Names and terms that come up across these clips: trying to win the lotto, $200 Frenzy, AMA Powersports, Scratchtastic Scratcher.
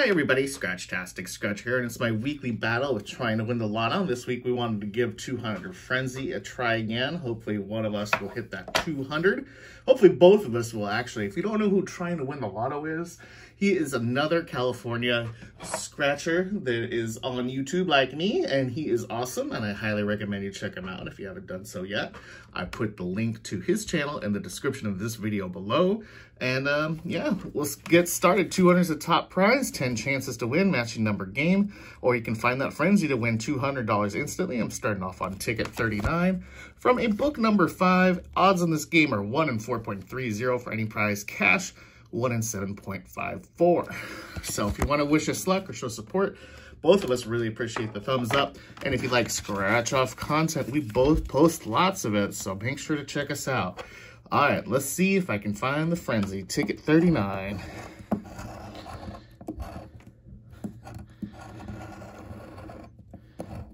Hi everybody, Scratchtastic Scratcher here, and it's my weekly battle with Trying to Win the Lotto. This week we wanted to give $200 Frenzy a try again. Hopefully one of us will hit that 200. Hopefully both of us will actually. If you don't know who Trying to Win the Lotto is, he is another California Scratcher that is on YouTube like me, and he is awesome, and I highly recommend you check him out if you haven't done so yet. I put the link to his channel in the description of this video below, and yeah, let's get started. 200 is the top prize. 10 chances to win, matching number game, or you can find that frenzy to win $200 instantly. I'm starting off on ticket 39 from a book number 5. Odds on this game are 1 in 4.30 for any prize cash, 1 in 7.54. So if you want to wish us luck or show support, both of us really appreciate the thumbs up. And if you like scratch off content, we both post lots of it, so make sure to check us out. All right, let's see if I can find the frenzy. Ticket 39.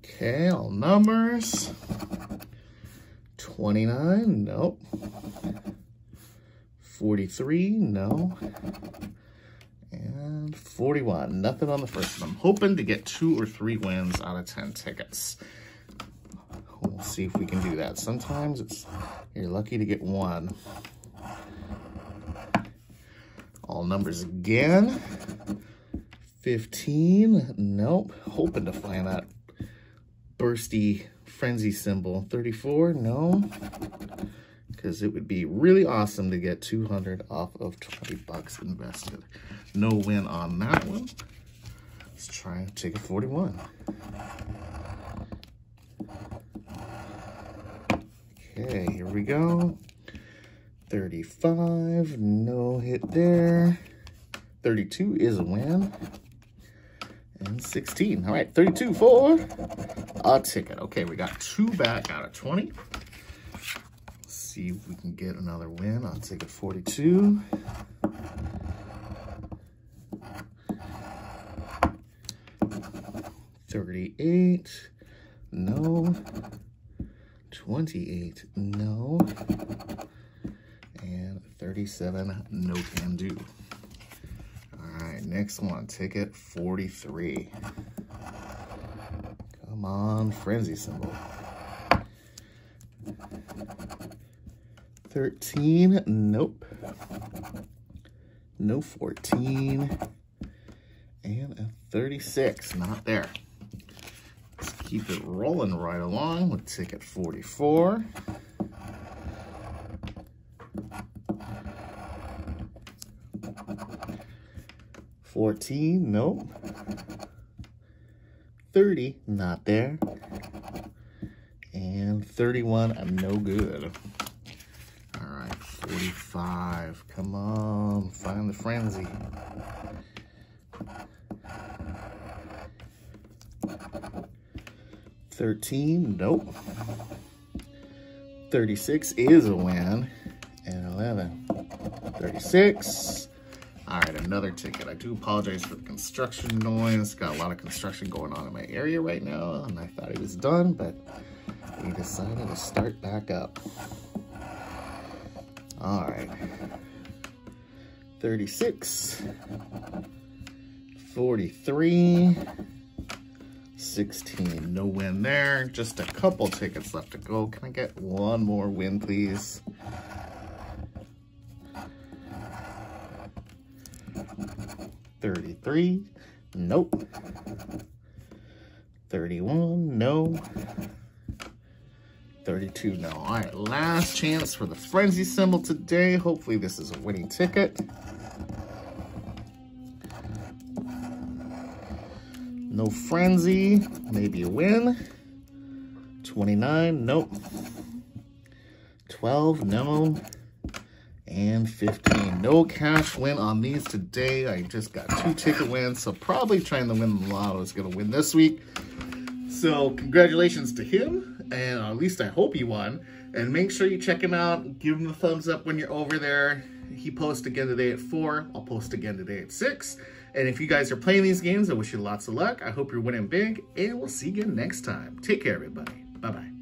Okay, all numbers. 29, nope. 43, no. And 41, nothing on the first one. I'm hoping to get 2 or 3 wins out of 10 tickets. We'll see if we can do that. Sometimes you're lucky to get 1. All numbers again. 15, nope. Hoping to find that bursty frenzy symbol. 34, no, because it would be really awesome to get 200 off of 20 bucks invested. No win on that one. Let's try ticket 41. Okay, here we go. 35, no hit there. 32 is a win. And 16. All right, 32 for a ticket. Okay, we got 2 back out of 20. Let's see if we can get another win on ticket 42. $38. No. $28. No. And $37. No can do. Next one, ticket 43. Come on, frenzy symbol. 13, nope. No 14. And a 36, not there. Let's keep it rolling right along with ticket 44. 14, nope. 30, not there. And 31, I'm no good. All right, 45, come on, find the frenzy. 13, nope. 36 is a win. And 11, 36. All right, another ticket. I do apologize for the construction noise. Got a lot of construction going on in my area right now, and I thought it was done, but we decided to start back up. All right. 36, 43, 16. No win there. Just a couple tickets left to go. Can I get one more win, please? 33, nope. 31, no. 32, no. All right, last chance for the frenzy symbol today. Hopefully this is a winning ticket. No frenzy, maybe a win. 29, nope. 12, no. And 15. No cash win on these today. I just got 2 ticket wins, so probably Trying to Win the Lotto is going to win this week. So congratulations to him, and at least I hope he won. And make sure you check him out. Give him the thumbs up when you're over there. He posts again today at 4. I'll post again today at 6. And if you guys are playing these games, I wish you lots of luck. I hope you're winning big, and we'll see you again next time. Take care, everybody. Bye-bye.